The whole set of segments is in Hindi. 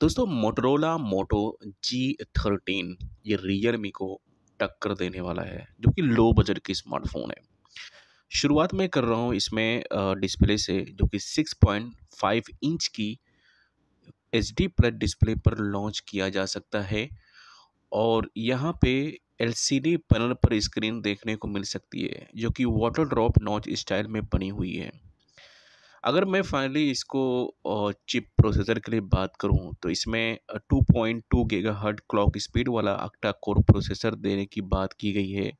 दोस्तों मोटोरोला मोटो G13 ये रियलमी को टक्कर देने वाला है, जो कि लो बजट की स्मार्टफोन है। शुरुआत में कर रहा हूँ इसमें डिस्प्ले से, जो कि 6.5 इंच की HD+ डिस्प्ले पर लॉन्च किया जा सकता है। और यहाँ पे LCD पैनल पर स्क्रीन देखने को मिल सकती है, जो कि वाटर ड्रॉप नॉच स्टाइल में बनी हुई है। अगर मैं फाइनली इसको चिप प्रोसेसर के लिए बात करूं तो इसमें 2.2 GHz क्लॉक स्पीड वाला अक्टा कोर प्रोसेसर देने की बात की गई है।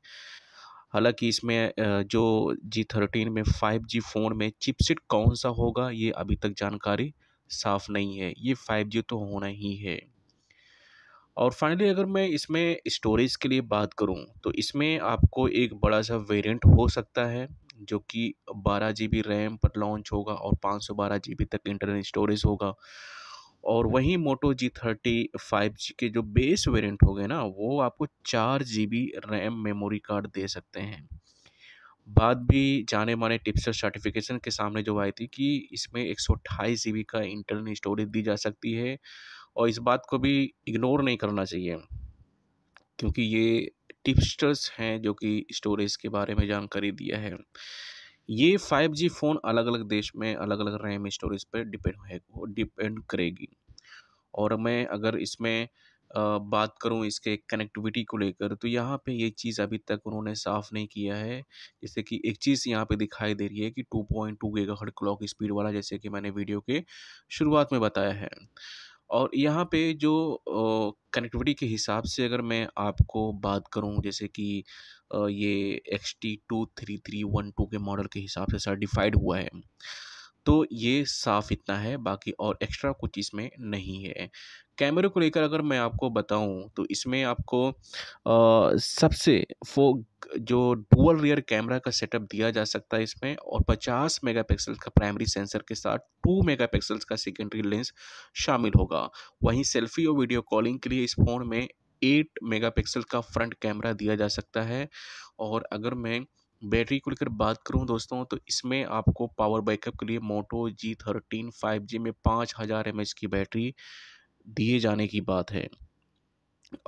हालांकि इसमें जो G13 में 5G फ़ोन में चिपसेट कौन सा होगा ये अभी तक जानकारी साफ़ नहीं है, ये 5G तो होना ही है। और फाइनली अगर मैं इसमें स्टोरेज के लिए बात करूं तो इसमें आपको एक बड़ा सा वेरिएंट हो सकता है, जो कि 12 GB रैम पर लॉन्च होगा और 512 GB तक इंटरनल स्टोरेज होगा। और वहीं मोटो G30 5G के जो बेस वेरिएंट हो गए ना, वो आपको 4 GB रैम मेमोरी कार्ड दे सकते हैं। बात भी जाने माने टिप्सर सर्टिफिकेशन के सामने जो आई थी कि इसमें 128 GB का इंटरनल स्टोरेज दी जा सकती है, और इस बात को भी इग्नोर नहीं करना चाहिए, क्योंकि ये टिप्स्टर्स हैं जो कि स्टोरेज के बारे में जानकारी दिया है। ये 5G फ़ोन अलग अलग देश में अलग अलग रैम स्टोरेज पर डिपेंड करेगी। और मैं अगर इसमें बात करूं इसके कनेक्टिविटी को लेकर, तो यहाँ पे ये चीज़ अभी तक उन्होंने साफ़ नहीं किया है। जैसे कि एक चीज़ यहाँ पे दिखाई दे रही है कि 2.2 GHz क्लॉक स्पीड वाला, जैसे कि मैंने वीडियो के शुरुआत में बताया है। और यहाँ पे जो कनेक्टिविटी के हिसाब से अगर मैं आपको बात करूँ, जैसे कि ये XT23312 के मॉडल के हिसाब से सर्टिफाइड हुआ है, तो ये साफ़ इतना है, बाकी और एक्स्ट्रा कुछ इसमें नहीं है। कैमरे को लेकर अगर मैं आपको बताऊं तो इसमें आपको सबसे जो डुअल रियर कैमरा का सेटअप दिया जा सकता है इसमें, और 50 मेगापिक्सल का प्राइमरी सेंसर के साथ 2 मेगापिक्सल का सेकेंडरी लेंस शामिल होगा। वहीं सेल्फी और वीडियो कॉलिंग के लिए इस फ़ोन में 8 मेगापिक्सल का फ्रंट कैमरा दिया जा सकता है। और अगर मैं बैटरी को लेकर बात करूं दोस्तों, तो इसमें आपको पावर बैकअप के लिए मोटो G13 5G में 5000 mAh की बैटरी दिए जाने की बात है।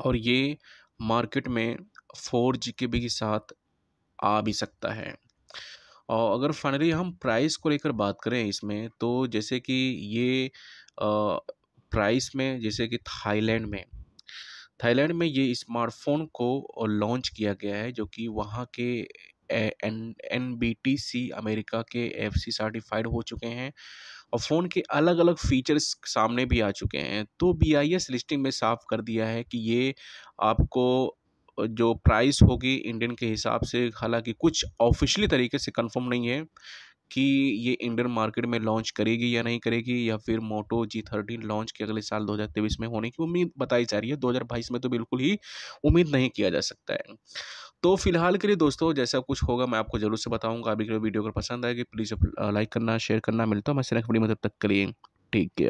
और ये मार्केट में 4G के भी साथ आ भी सकता है। और अगर फाइनली हम प्राइस को लेकर बात करें इसमें, तो जैसे कि ये प्राइस में, जैसे कि थाईलैंड में ये स्मार्टफोन को लॉन्च किया गया है, जो कि वहाँ के NBTC अमेरिका के FC सर्टिफाइड हो चुके हैं, और फ़ोन के अलग अलग फीचर्स सामने भी आ चुके हैं। तो BIS लिस्टिंग में साफ कर दिया है कि ये आपको जो प्राइस होगी इंडियन के हिसाब से, हालांकि कुछ ऑफिशियली तरीके से कंफर्म नहीं है कि ये इंडियन मार्केट में लॉन्च करेगी या नहीं करेगी, या फिर मोटो G13 लॉन्च के अगले साल 2023 में होने की उम्मीद बताई जा रही है। 2022 में तो बिल्कुल ही उम्मीद नहीं किया जा सकता है। तो फिलहाल के लिए दोस्तों जैसा कुछ होगा मैं आपको ज़रूर से बताऊंगा। अभी के वीडियो अगर पसंद आएगी प्लीज़ लाइक करना, शेयर करना। मिलता हूँ मैं नेक्स्ट वीडियो में, तब तक के लिए टेक केयर।